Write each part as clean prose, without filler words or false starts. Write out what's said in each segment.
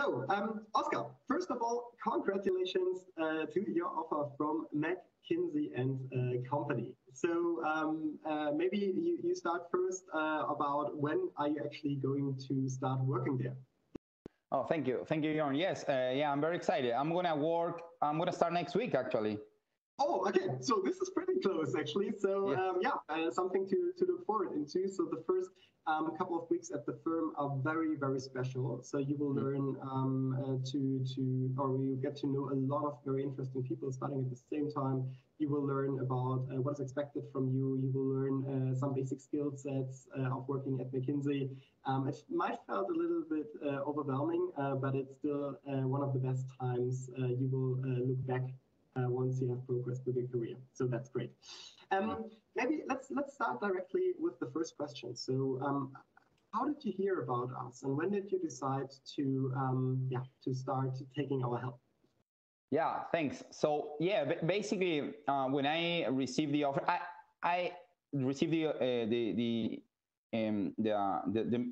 So, Oscar, first of all, congratulations to your offer from McKinsey and Company. So maybe you start first about when are you actually going to start working there? Oh, thank you. Thank you, Jörn. Yes, yeah, I'm very excited. I'm going to start next week, actually. Oh, okay. So this is pretty close, actually. So yeah, something to look forward into. So the first couple of weeks at the firm are very, very special. So you will learn or you get to know a lot of very interesting people starting at the same time. You will learn about what is expected from you. You will learn some basic skill sets of working at McKinsey. It might felt a little bit overwhelming, but it's still one of the best times you will look back once you have progressed with your career. So that's great. Maybe let's start directly with the first question. So how did you hear about us, and when did you decide to start taking our help? Yeah, thanks. So yeah, basically when I received the offer, I received the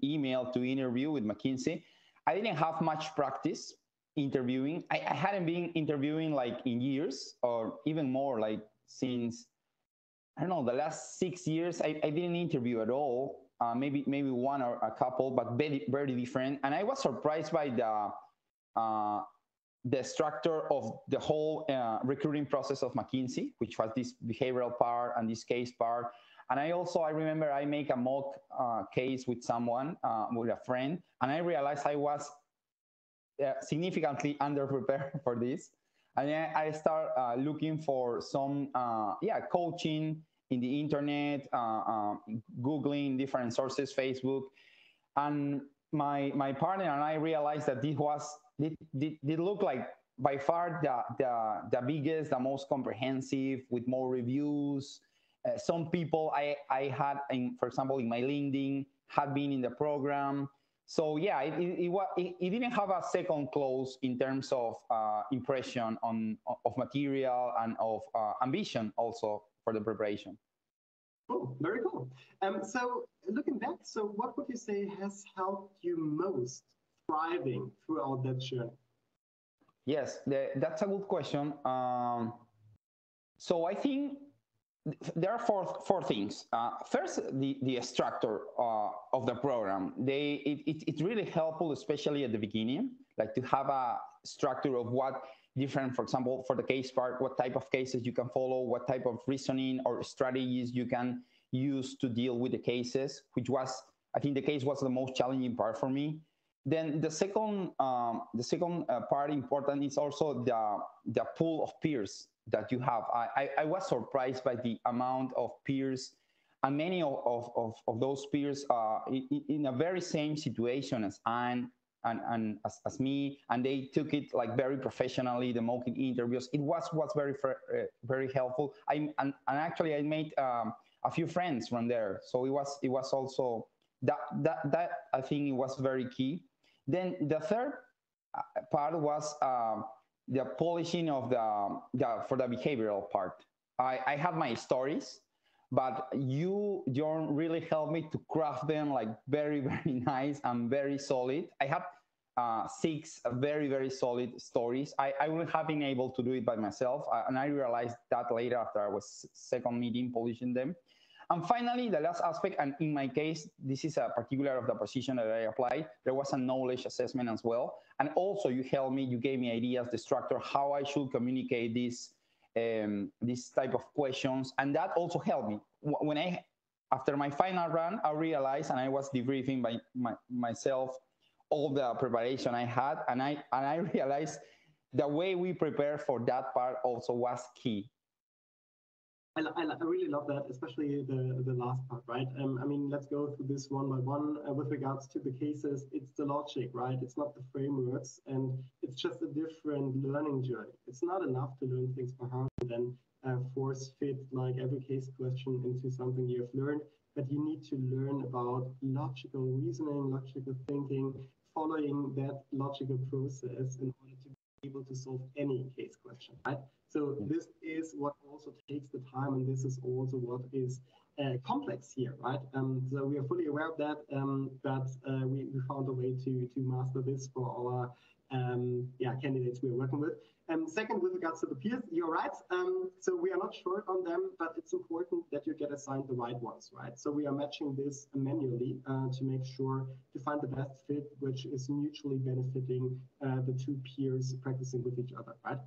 email to interview with McKinsey. I didn't have much practice interviewing. I hadn't been interviewing like in years, or even more, like since, I don't know, the last 6 years. I didn't interview at all, maybe one or a couple, but very, very different. And I was surprised by the structure of the whole recruiting process of McKinsey, which was this behavioral part and this case part. And I remember I make a mock case with someone, with a friend, and I realized I was significantly underprepared for this. And I start looking for some coaching in the internet, Googling different sources, Facebook. And my partner and I realized that this was, it looked like by far the biggest, the most comprehensive, with more reviews. Some people I had, for example, in my LinkedIn, had been in the program. So yeah, it didn't have a second close in terms of impression of material and of ambition also for the preparation. Oh, very cool. So looking back, so what would you say has helped you most thriving throughout that journey? Yes, that's a good question. So I think there are four things. First, the structure of the program. It's really helpful, especially at the beginning, like to have a structure of what different, for example, for the case part, what type of cases you can follow, what type of reasoning or strategies you can use to deal with the cases, which was, I think the case was the most challenging part for me. Then the second part important is also the pool of peers that you have. I was surprised by the amount of peers, and many of those peers are in a very same situation as Anne and as me, and they took it like very professionally, the mock interviews. It was very, very helpful. And actually I made a few friends from there. So it was also that I think it was very key. Then the third part was the polishing of for the behavioral part. I have my stories, but you, Jörn, really helped me to craft them like very, very nice and very solid. I had 6 very, very solid stories. I wouldn't have been able to do it by myself. And I realized that later after I was second meeting polishing them. And finally, the last aspect, and in my case, this is a particular of the position that I applied, there was a knowledge assessment as well. And also you helped me, you gave me ideas, the structure, how I should communicate this type of questions. And that also helped me. When after my final run, I realized, and I was debriefing by myself, all the preparation I had. And I realized the way we prepare for that part also was key. I really love that, especially the last part, right? I mean, let's go through this one by one. With regards to the cases, it's the logic, right? It's not the frameworks, and it's just a different learning journey. It's not enough to learn things by heart and then force fit like every case question into something you've learned, but you need to learn about logical reasoning, logical thinking, following that logical process in order to be able to solve any case question, right? So this is what also takes the time, and this is also what is complex here, right? So we are fully aware of that, but we found a way to master this for our candidates we are working with. And second, with regards to the peers, you're right. So we are not short on them, but it's important that you get assigned the right ones, right? So we are matching this manually to make sure to find the best fit, which is mutually benefiting the two peers practicing with each other, right?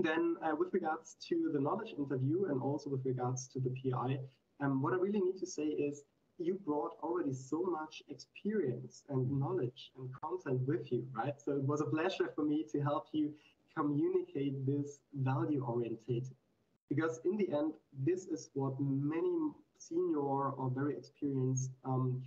Then with regards to the knowledge interview and also with regards to the PI, what I really need to say is, you brought already so much experience and knowledge and content with you, right? So it was a pleasure for me to help you communicate this value-oriented, because in the end, this is what many senior or very experienced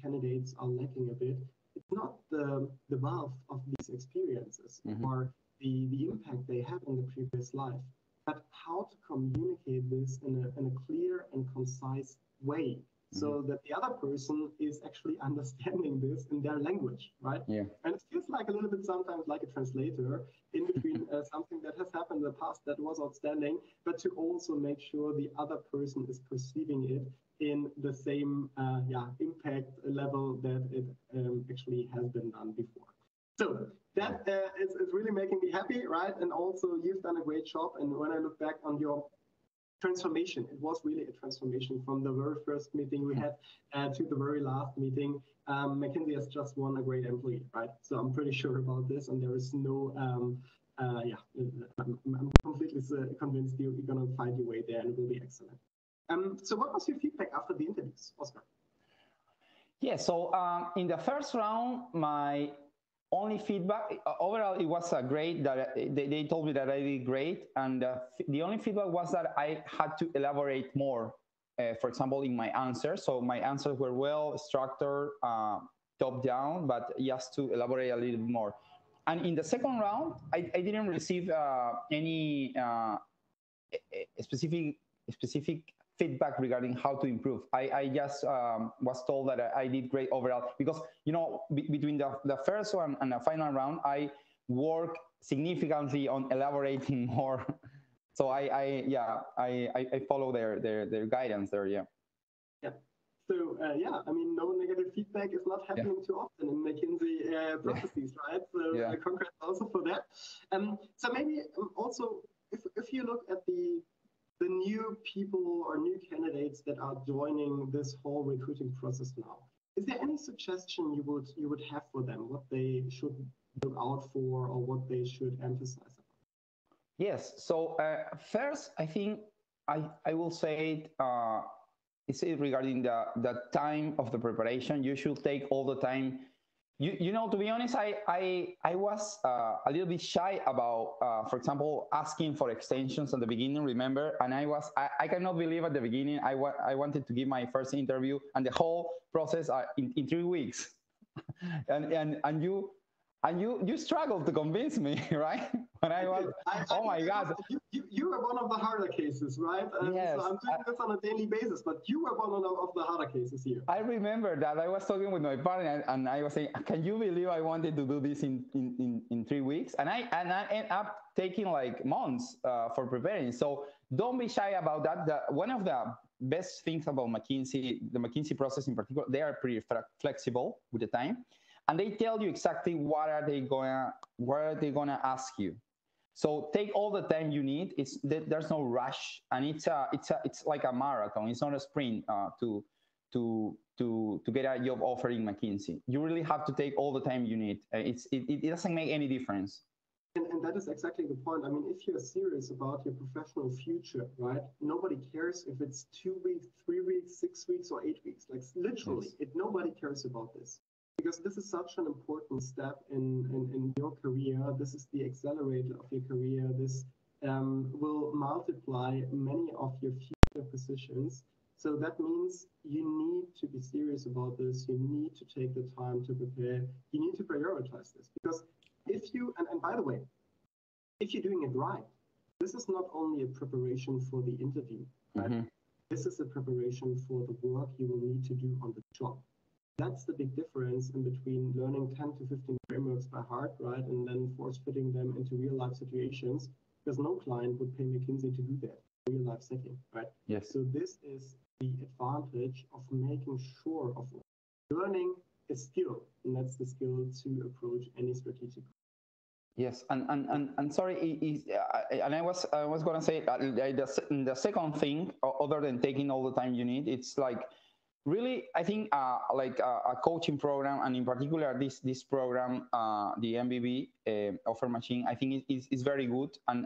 candidates are lacking a bit. It's not the wealth of these experiences or the impact they had in the previous life, but how to communicate this in a clear and concise way, so that the other person is actually understanding this in their language, right? Yeah. And it feels like a little bit sometimes like a translator in between something that has happened in the past that was outstanding, but to also make sure the other person is perceiving it in the same impact level that it actually has been done before. So that is really making me happy, right? And also you've done a great job. And when I look back on your transformation, it was really a transformation from the very first meeting we had to the very last meeting. McKinsey has just won a great employee, right? So I'm pretty sure about this, and there is no, I'm completely convinced you're going to find your way there, and it will be excellent. So what was your feedback after the interviews, Oscar? Yeah, so in the first round, my only feedback, overall, it was great. That they told me that I did great. And the only feedback was that I had to elaborate more, for example, in my answers. So my answers were well structured, top down, but just to elaborate a little more. And in the second round, I didn't receive any specific feedback regarding how to improve. I just was told that I did great overall, because, you know, between the first one and the final round, I worked significantly on elaborating more. So I follow their guidance there, yeah. Yeah. So, I mean, no negative feedback is not happening too often in McKinsey processes, right? So congrats also for that. So maybe also, if you look at the new people or new candidates that are joining this whole recruiting process now, is there any suggestion you would have for them, what they should look out for or what they should emphasize about? Yes. So first, I think I will say it regarding the time of the preparation. You should take all the time. You know, to be honest, I was a little bit shy about, for example, asking for extensions at the beginning, remember? And I cannot believe at the beginning, I wanted to give my first interview, and the whole process in 3 weeks. And you struggled to convince me, right? When I was, oh my God. You were one of the harder cases, right? Yes. So I'm doing this on a daily basis, but you were one of the harder cases here. I remember that I was talking with my partner, and I was saying, can you believe I wanted to do this in 3 weeks? And I ended up taking like months for preparing. So don't be shy about that. One of the best things about McKinsey, the McKinsey process in particular, they are pretty flexible with the time. And they tell you exactly what are they gonna ask you. So take all the time you need. There's no rush, and it's like a marathon. It's not a sprint to get a job offer in McKinsey. You really have to take all the time you need. It doesn't make any difference. And that is exactly the point. I mean, if you're serious about your professional future, right, nobody cares if it's 2 weeks, 3 weeks, 6 weeks, or 8 weeks. Like, literally, nobody cares about this. Because this is such an important step in your career. This is the accelerator of your career. This will multiply many of your future positions. So that means you need to be serious about this. You need to take the time to prepare. You need to prioritize this. Because if you, and by the way, if you're doing it right, this is not only a preparation for the interview, right? This is a preparation for the work you will need to do on the job. That's the big difference in between learning 10 to 15 frameworks by heart, right, and then force-fitting them into real-life situations, because no client would pay McKinsey to do that in a real-life setting, right? Yes. So this is the advantage of making sure of learning a skill, and that's the skill to approach any strategic Yes, and sorry, and I was gonna say the second thing, other than taking all the time you need, it's like really I think like a coaching program, and in particular this program, the MBB Offer Machine, I think is very good, and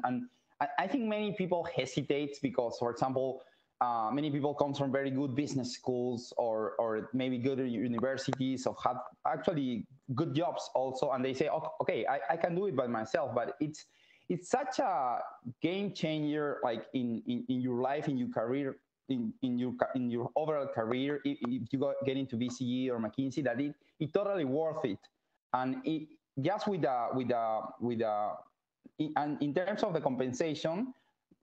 I think many people hesitate because, for example, many people come from very good business schools or maybe good universities or have actually good jobs also, and they say, okay, I can do it by myself. But it's such a game changer, like in your life, in your career, in your overall career. If you get into VCE or McKinsey, that it's totally worth it, and it just and in terms of the compensation.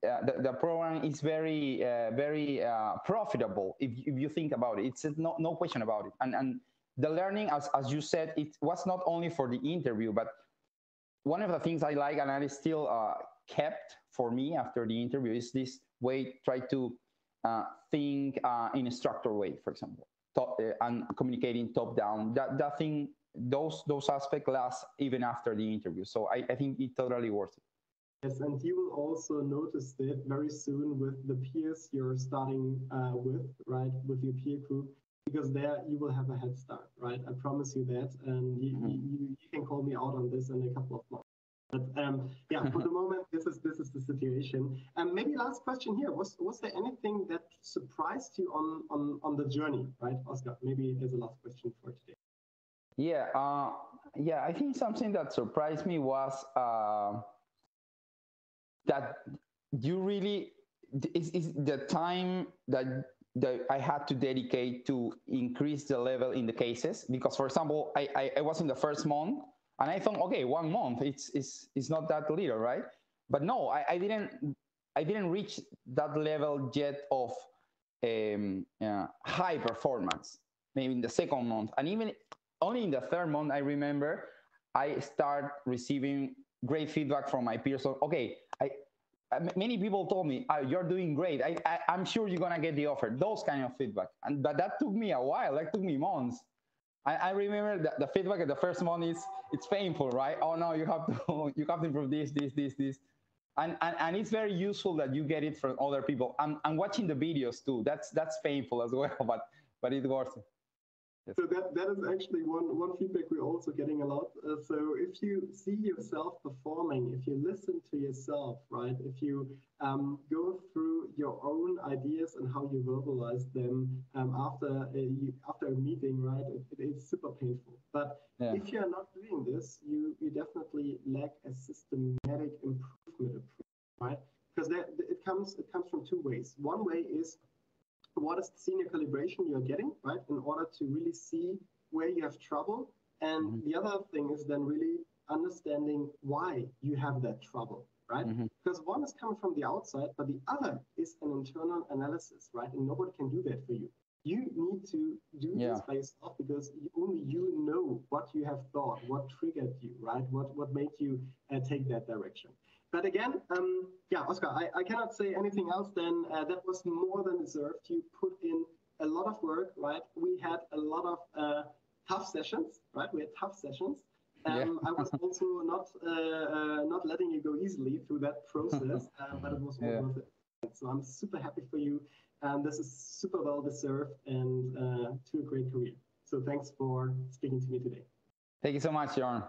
The program is very, very profitable if you think about it. It's no question about it. And the learning, as you said, it was not only for the interview, but one of the things I like and I still kept for me after the interview is this way, try to think in a structured way, for example, and communicating top down. That thing, those aspects last even after the interview. So I think it's totally worth it. Yes, and you will also notice that very soon with the peers you're starting with, right, with your peer group, because there you will have a head start, right? I promise you that, and you can call me out on this in a couple of months. But yeah, for the moment, this is the situation. And maybe last question here: was there anything that surprised you on the journey, right, Oscar? Maybe there's a last question for today. Yeah, I think something that surprised me was. That you really is the time that I had to dedicate to increase the level in the cases, because, for example, I was in the first month and I thought, okay, 1 month it's not that little, right? But no, I didn't reach that level yet of high performance. Maybe in the second month, and even only in the third month, I remember I start receiving great feedback from my peers. So, okay. Many people told me, oh, you're doing great. I'm sure you're going to get the offer. Those kind of feedback. But that took me a while. That took me months. I remember the feedback at the first month is, it's painful, right? Oh, no, you have to improve this. And it's very useful that you get it from other people. I'm watching the videos, too. That's painful as well, but it works. Yes. So that is actually one feedback we're also getting a lot. So if you see yourself performing, if you listen to yourself, right, if you go through your own ideas and how you verbalize them after a meeting, right, it's super painful. But yeah. If you're not doing this, you definitely lack a systematic improvement approach, right? Because it comes from two ways. One way is, what is the senior calibration you're getting, right, in order to really see where you have trouble? And the other thing is then really understanding why you have that trouble, right? Because one is coming from the outside, but the other is an internal analysis, right? And nobody can do that for you. You need to do this by yourself, because only you know what you have thought, what triggered you, right? What made you take that direction. But again, yeah, Oscar, I cannot say anything else than that was more than deserved. You put in a lot of work, right? We had a lot of tough sessions, right? We had tough sessions. I was also not letting you go easily through that process, but it was all worth it. So I'm super happy for you. This is super well deserved and to a great career. So thanks for speaking to me today. Thank you so much, Jörn.